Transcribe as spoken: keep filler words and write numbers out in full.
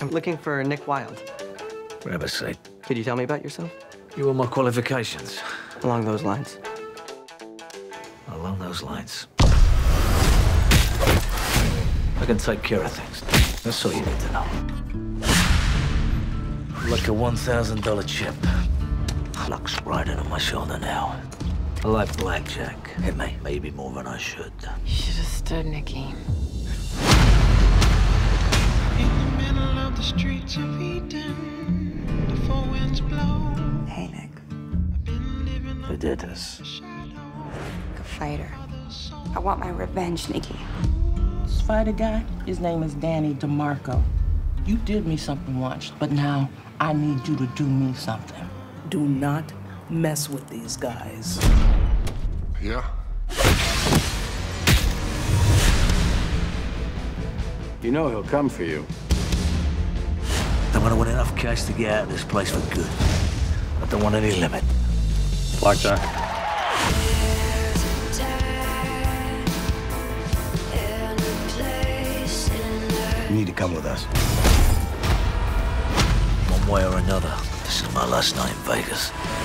I'm looking for Nick Wilde. Rabbit. Could you tell me about yourself? You are my qualifications. Along those lines. Along those lines. I can take care of things. That's all you need to know. Like a one thousand dollar chip. Luck's riding on my shoulder now. I like blackjack. Hit me. Maybe more than I should. You should have stood, Nicky. The streets of Eden, the four winds blow. Hey, Nick. Who did this? A fighter. I want my revenge, Nicky. This fighter guy, his name is Danny DeMarco. You did me something once, but now I need you to do me something. Do not mess with these guys. Yeah? You know he'll come for you. I want to win enough cash to get out of this place for good. I don't want any limit. Blackjack. You need to come with us. One way or another, this is my last night in Vegas.